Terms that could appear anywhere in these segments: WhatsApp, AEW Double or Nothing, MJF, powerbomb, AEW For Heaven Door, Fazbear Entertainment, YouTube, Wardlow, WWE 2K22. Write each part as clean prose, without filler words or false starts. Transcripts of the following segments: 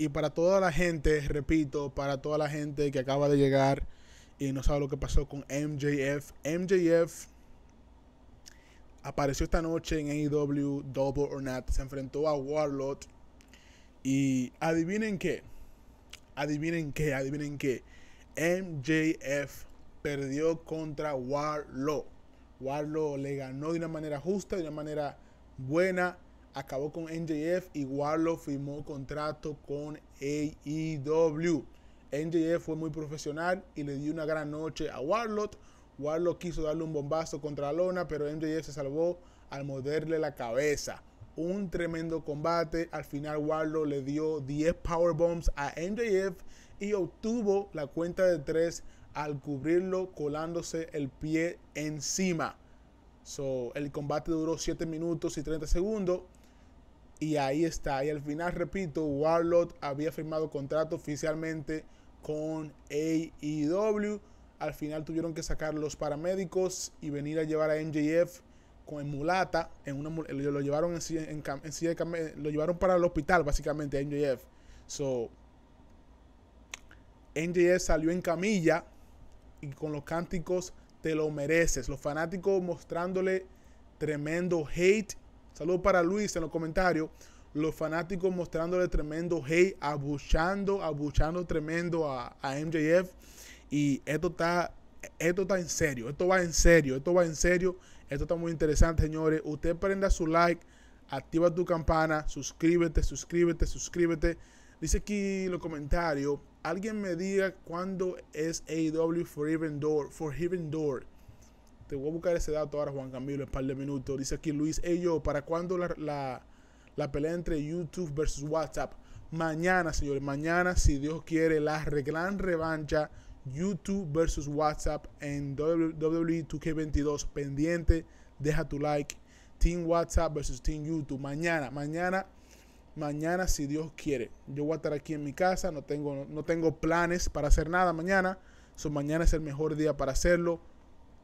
Y para toda la gente, repito, para toda la gente que acaba de llegar y no sabe lo que pasó con MJF. MJF apareció esta noche en AEW Double or Nothing. Se enfrentó a Wardlow. Y adivinen qué. Adivinen qué, adivinen qué. MJF perdió contra Wardlow. Wardlow le ganó de una manera justa, de una manera buena. Acabó con MJF y Wardlow firmó contrato con AEW. MJF fue muy profesional y le dio una gran noche a Wardlow. Wardlow quiso darle un bombazo contra la lona, pero MJF se salvó al morderle la cabeza. Un tremendo combate. Al final Wardlow le dio 10 powerbombs a MJF y obtuvo la cuenta de 3 al cubrirlo colándose el pie encima. So, el combate duró 7 minutos y 30 segundos. Y ahí está. Y al final, repito, Wardlow había firmado contrato oficialmente con AEW. Al final tuvieron que sacar los paramédicos y venir a llevar a MJF con mulata. Lo llevaron en silla de camilla, lo llevaron para el hospital, básicamente, a MJF. So, MJF salió en camilla y con los cánticos "te lo mereces", los fanáticos mostrándole tremendo hate. Saludos para Luis en los comentarios. Los fanáticos mostrándole tremendo hate, abuchando tremendo a MJF. Y esto está en serio, esto va en serio, esto va en serio. Esto está muy interesante, señores. Usted prenda su like, activa tu campana, suscríbete, suscríbete, suscríbete. Dice aquí en los comentarios, alguien me diga cuándo es AEW For Heaven Door. For Heaven Door. Te voy a buscar ese dato ahora, Juan Camilo, en un par de minutos. Dice aquí Luis, yo, ¿para cuándo la pelea entre YouTube versus WhatsApp? Mañana, señores. Mañana, si Dios quiere, la gran revancha YouTube versus WhatsApp en WWE 2K22. Pendiente, deja tu like. Team WhatsApp versus Team YouTube. Mañana, si Dios quiere. Yo voy a estar aquí en mi casa. No tengo planes para hacer nada mañana. So, mañana es el mejor día para hacerlo.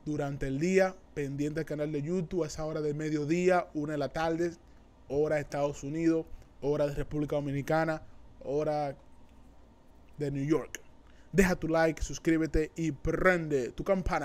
Durante el día, pendiente al canal de YouTube. A esa hora del mediodía, 1 de la tarde. Hora de Estados Unidos, hora de República Dominicana, hora de New York. Deja tu like, suscríbete y prende tu campana.